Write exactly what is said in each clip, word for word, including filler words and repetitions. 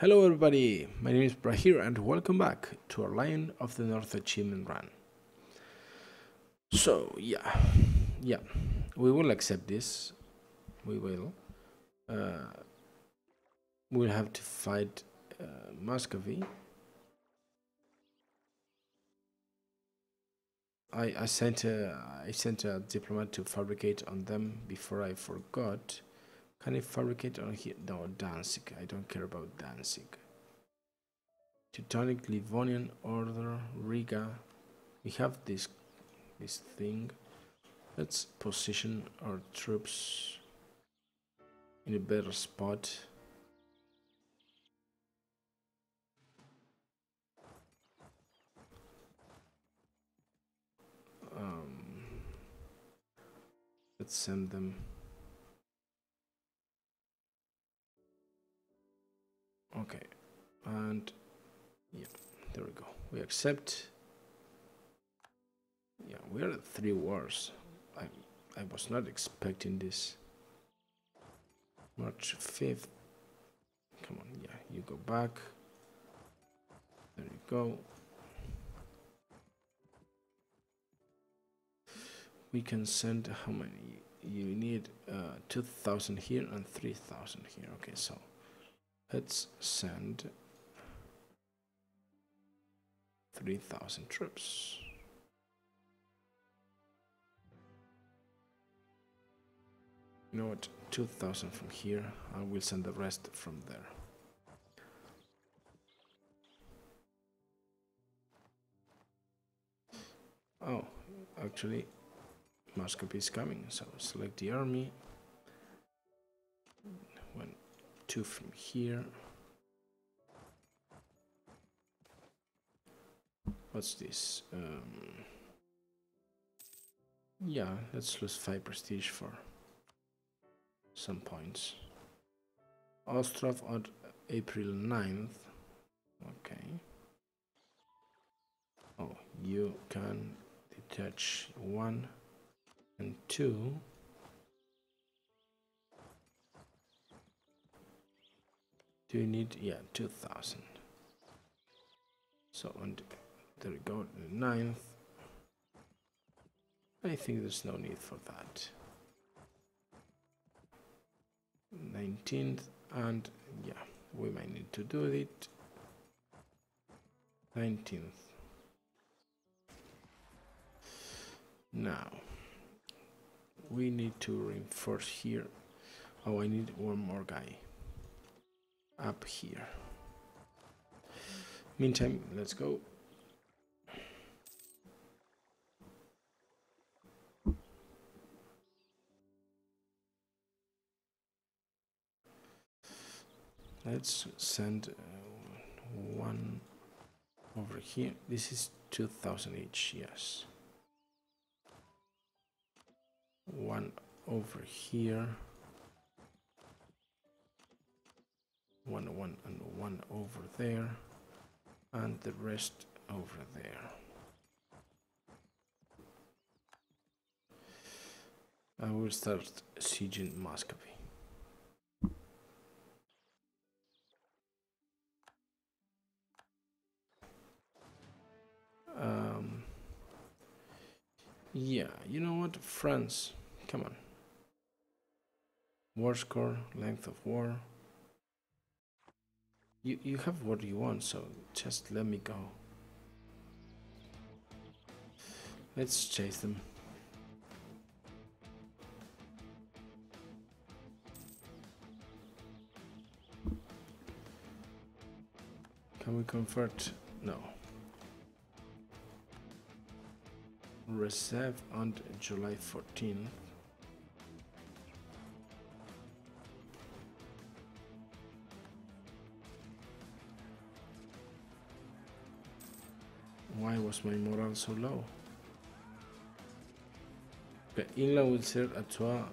Hello everybody, my name is Brahir and welcome back to our Lion of the North achievement run. So yeah, yeah, we will accept this, we will. Uh, we'll have to fight uh, Muscovy. I, I, sent a, I sent a diplomat to fabricate on them before I forgot. Can I fabricate on here? No, Danzig. I don't care about Danzig. Teutonic-Livonian Order, Riga. We have this, this thing. Let's position our troops in a better spot. Um, let's send them. Okay, and yeah, there we go. We accept. Yeah, we are at three wars. I I was not expecting this. March fifth. Come on, yeah, you go back. There you go. We can send how many? You need uh, two thousand here and three thousand here. Okay, so. Let's send three thousand troops. You know what? two thousand from here. I will send the rest from there. Oh, actually, Muscovy is coming. So select the army. When two from here. What's this? Um, yeah, let's lose five prestige for some points. Ostrov on April ninth. Okay. Oh, you can detach one and two. Do you need, yeah, two thousand. So, and there we go, the ninth. I think there's no need for that. nineteenth, and yeah, we might need to do it. nineteenth. Now, we need to reinforce here. Oh, I need one more guy up here. Meantime, let's go. Let's send uh, one over here. This is two thousand each, yes. One over here. One, one, and one over there, and the rest over there. I will start sieging Muscovy. Um, yeah, you know what, France, come on. War score, length of war. You, you have what you want, so just let me go. Let's chase them. Can we convert? No. Reserve on July fourteenth. Why was my morale so low? Okay, England will serve at Tula.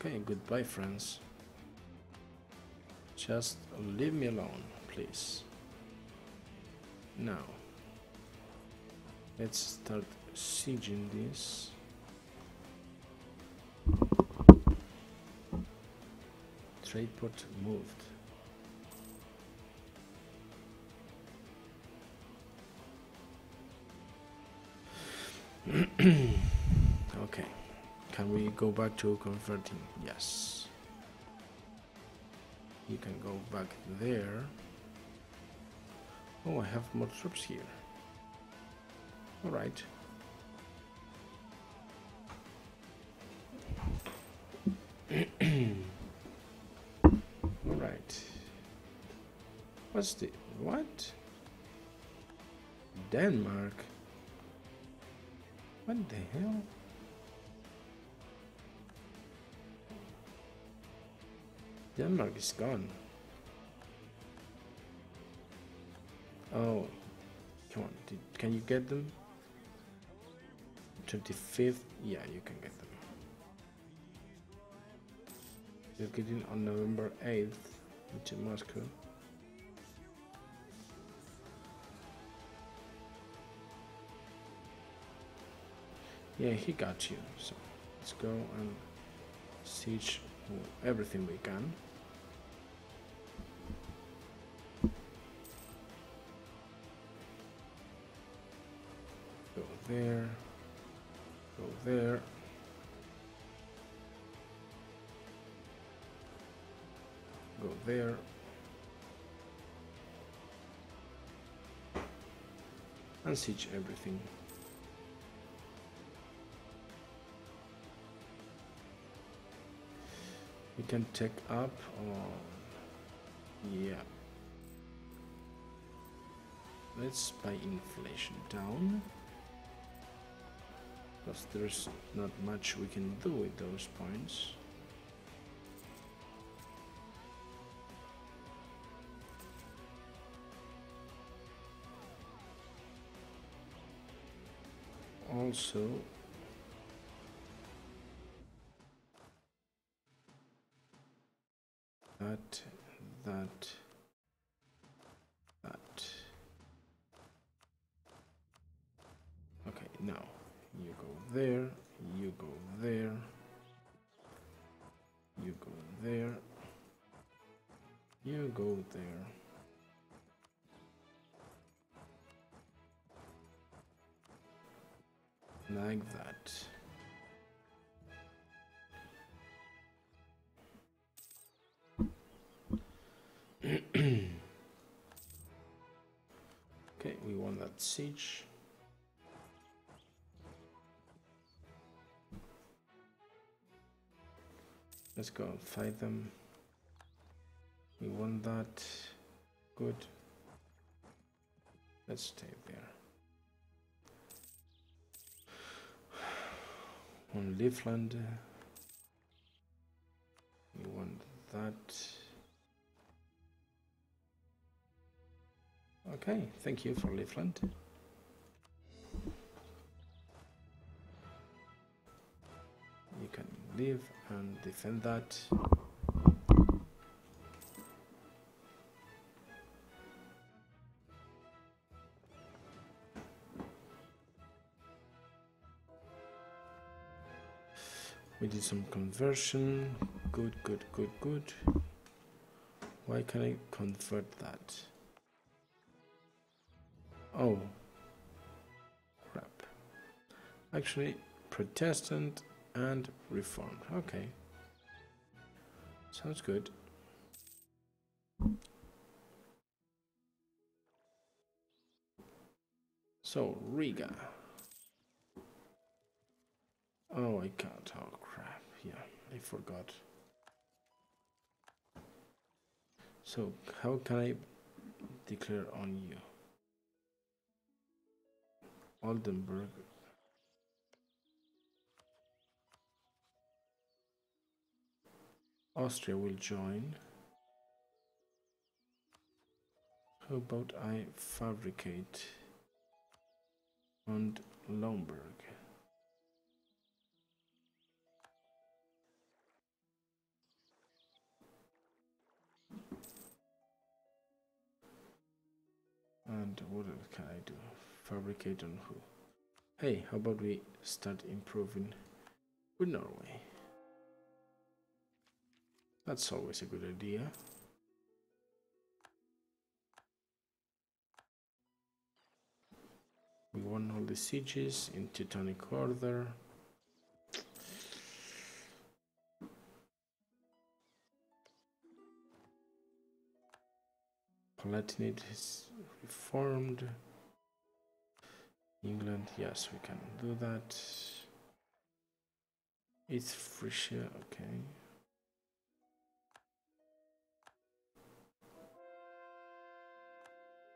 Okay, goodbye, friends. Just leave me alone, please. Now, let's start sieging this. Trade port moved. Okay. Can we go back to converting? Yes. You can go back there. Oh, I have more troops here. All right. All right. What's the what? Denmark. What the hell? Denmark is gone. Oh, come on! Did, can you get them? twenty-fifth. Yeah, you can get them. You're getting on November eighth into Moscow. Yeah, he got you. So let's go and siege everything we can. Go there. Go there. Go there. And siege everything. We can take up on, yeah. Let's buy inflation down. Because there's not much we can do with those points. Also, that, that, that. Okay, now you go there, you go there, you go there, you go there. Like that. Okay, we won that siege. Let's go and fight them. We won that. Good. Let's stay there. On Livland, we want that. Okay, thank you for Livland. You can live and defend that. We did some conversion. Good, good, good, good. Why can I convert that? Oh, crap. Actually, Protestant and Reformed. Okay. Sounds good. So, Riga. Oh, I can't. Oh, crap. Yeah, I forgot. So, how can I declare on you? Oldenburg. Austria will join. How about I fabricate and Lomburg? And what else can I do? Fabricate on who? Hey, how about we start improving with Norway? That's always a good idea. We won all the sieges in Teutonic Order. Palatinate is reformed. England, yes, we can do that. It's Frisia, okay.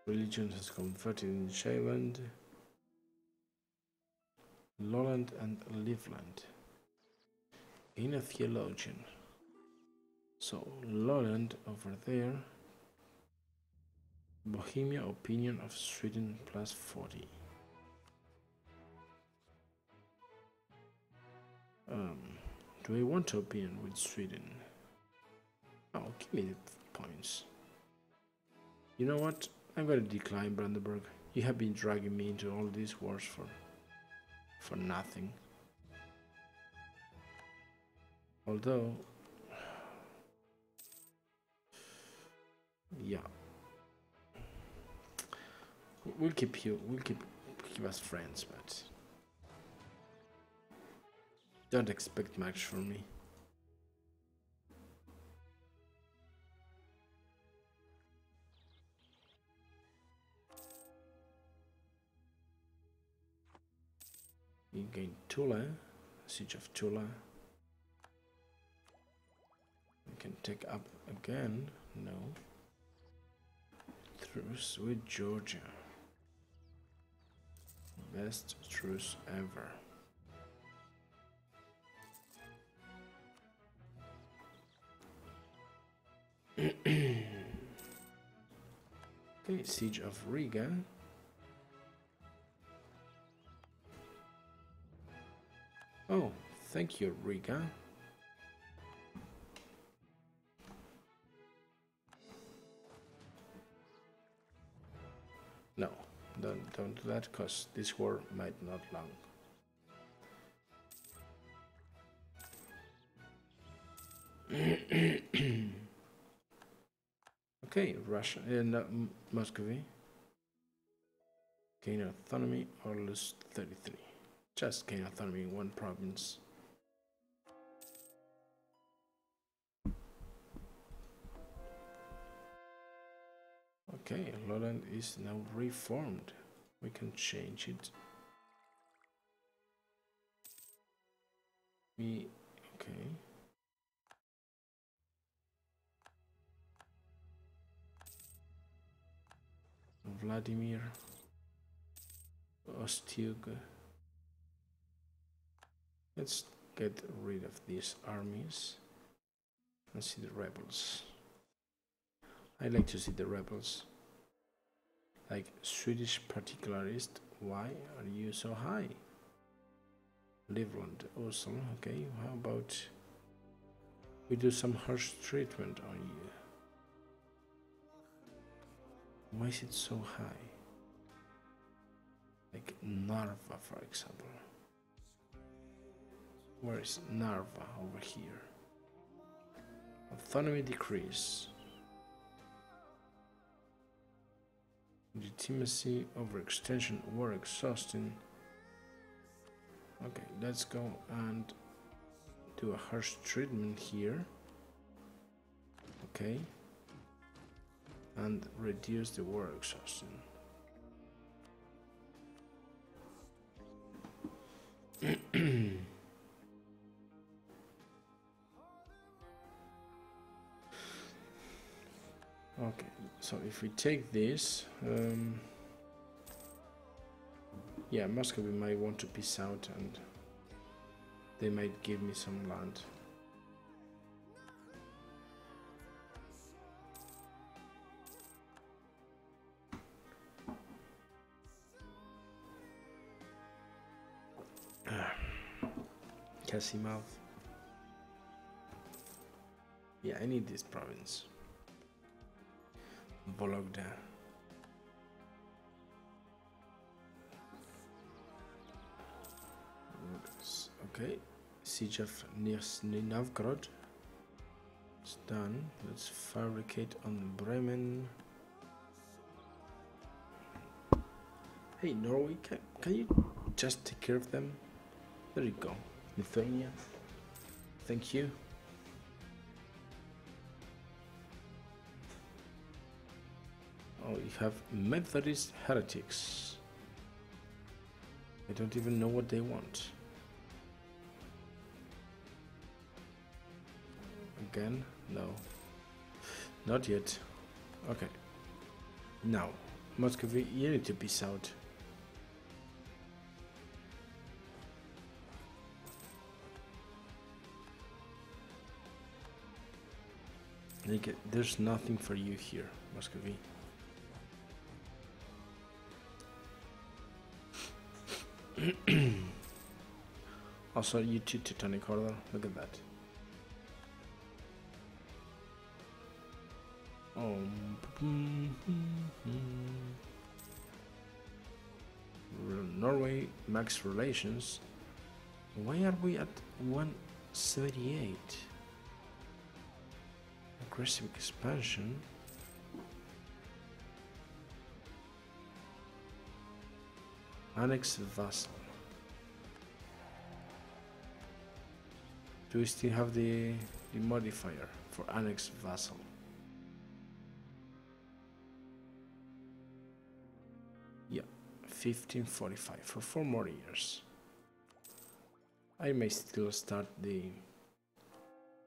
Religion has converted in Island, Lolland and Livoland. In a theologian. So Lolland over there. Bohemia opinion of Sweden plus forty. Um, do I want to opinion with Sweden? Oh, give me the points. You know what? I'm gonna decline Brandenburg. You have been dragging me into all these wars for for nothing. Although, yeah, we'll keep you. We'll keep keep us friends, but. Don't expect much from me. You gain Tula, siege of Tula. We can take up again, no. Truce with Georgia. Best truce ever. Okay, siege of Riga. Oh, thank you, Riga. No, don't don't do that, cause this war might not long. Okay, Russia and uh, Muscovy gain autonomy or lose thirty-three. Just gain autonomy in one province. Okay, Lolland is now reformed. We can change it. We okay. Vladimir, Ostyug. Let's get rid of these armies and see the rebels. I like to see the rebels. Like Swedish particularist, why are you so high? Livoland also, okay, how about we do some harsh treatment on you? Why is it so high? Like Narva, for example. Where is Narva? Over here. Autonomy decrease. Legitimacy, overextension, war exhausting. Okay, let's go and do a harsh treatment here. Okay. And reduce the war exhaustion. Okay, so if we take this, um, yeah, Muscovy might want to peace out and they might give me some land. Kasimov. Yeah, I need this province. Bologda. Okay, siege of Nizhny Novgorod. It's done. Let's fabricate on Bremen. Hey Norway, can, can you just take care of them? There you go, Lithuania. Thank you. Oh, you have Methodist heretics. I don't even know what they want. Again? No. Not yet. Okay. Now, Muscovy, you need to peace out. Like, there's nothing for you here, Muscovy. Also, you two Teutonic Order, look at that. Oh, Norway, max relations. Why are we at one seventy-eight? Aggressive expansion. Annex vassal. Do we still have the, the modifier for annex vassal? Yeah, fifteen forty-five for four more years. I may still start the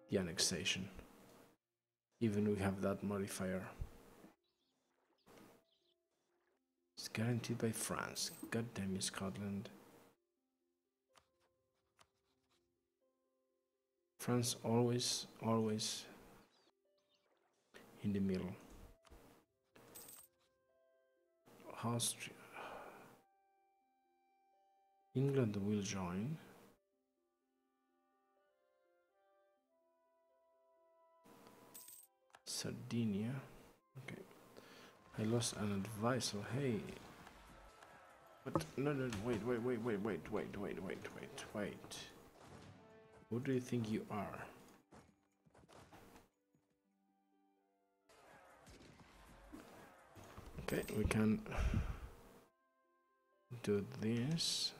the annexation, even we have that modifier. It's guaranteed by France. God damn you, Scotland. France always, always in the middle. Austria. England will join. Sardinia. Okay. I lost an advisor, hey. But no, no, wait, wait, wait, wait, wait, wait, wait, wait, wait, wait. Who do you think you are? Okay, we can do this.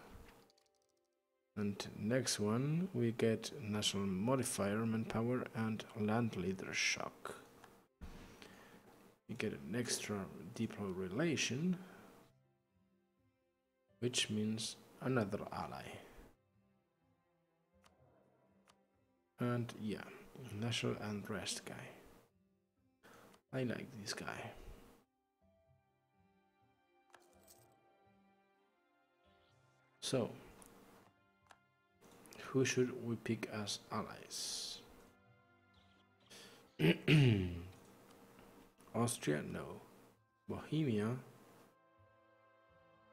And next one, we get national modifier, manpower, and land leader shock. You get an extra diplo relation, which means another ally. And yeah, national and rest guy. I like this guy. So, who should we pick as allies? Austria? No. Bohemia?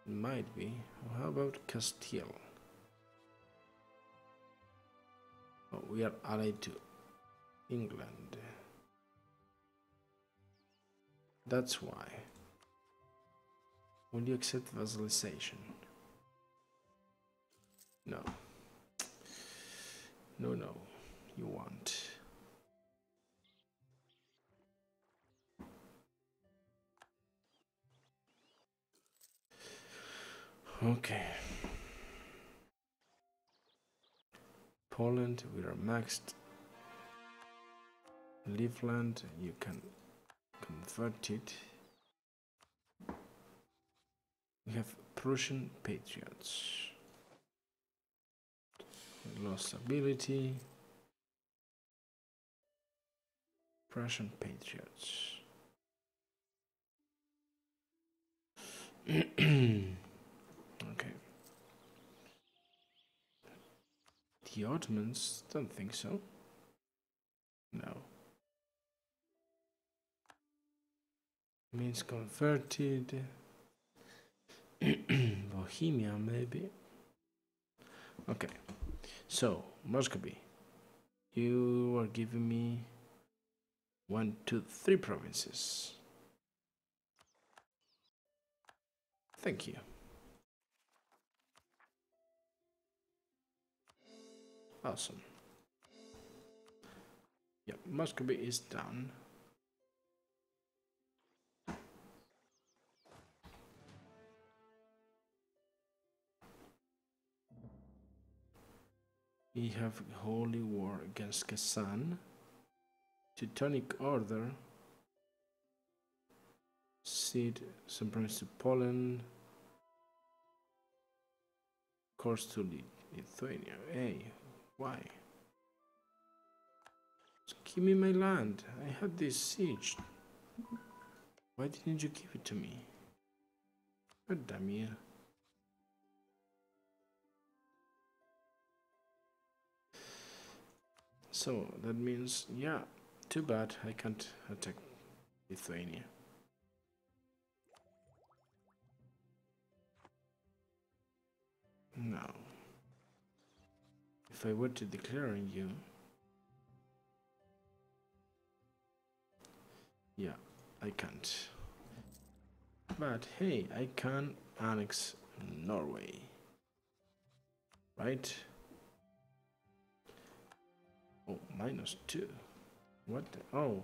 Might be. How about Castile? Oh, we are allied to England. That's why. Will you accept vassalization? No. No, no. You won't. Okay. Poland, we are maxed. Livoland, you can convert it. We have Prussian Patriots. We lost ability. Prussian Patriots. Okay. The Ottomans? Don't think so. No. Means converted. Bohemia, maybe. Okay. So, Muscovy, you are giving me one, two, three provinces. Thank you. Awesome. Yeah, Muscovy is done. We have holy war against Kazan, Teutonic Order, cede some promise to Poland, course to Lithuania. Hey, why? Just give me my land. I had this siege. Why didn't you give it to me? God damn you. So that means, yeah, too bad I can't attack Lithuania. Now, if I were to declare on you, yeah, I can't. But hey, I can annex Norway, right? Oh, minus two. What? The, oh.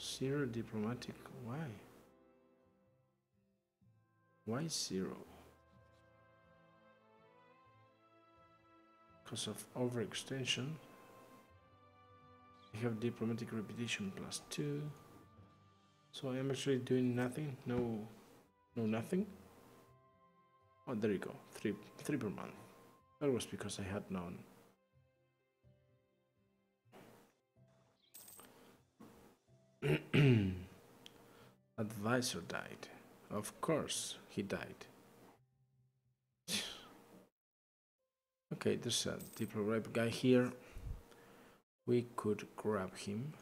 Zero diplomatic. Why? Why zero? Because of overextension. We have diplomatic reputation plus two. So I am actually doing nothing. No, no nothing. Oh, there you go. Three, three per month. That was because I had none. Advisor died. Of course, he died. Okay, there's a diplomatic guy here. We could grab him.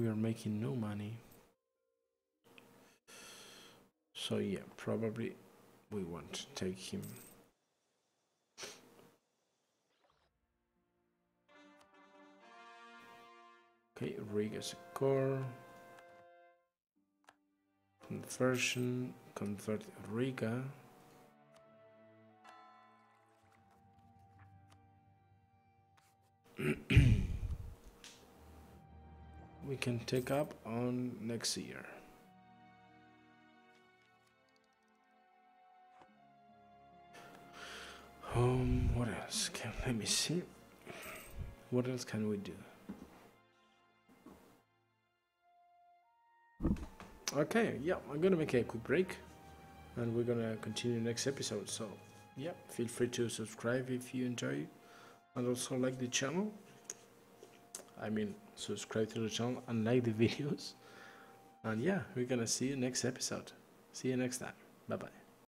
We are making no money. So yeah, probably we want to take him. Okay, Riga is a core. Conversion, convert Riga. We can take up on next year. Um, what else? Can, let me see. What else can we do? Okay, yeah, I'm gonna make a quick break, and we're gonna continue next episode. So, yeah, feel free to subscribe if you enjoy, and also like the channel. I mean, subscribe to the channel and like the videos. And yeah, we're gonna see you next episode. See you next time. Bye bye.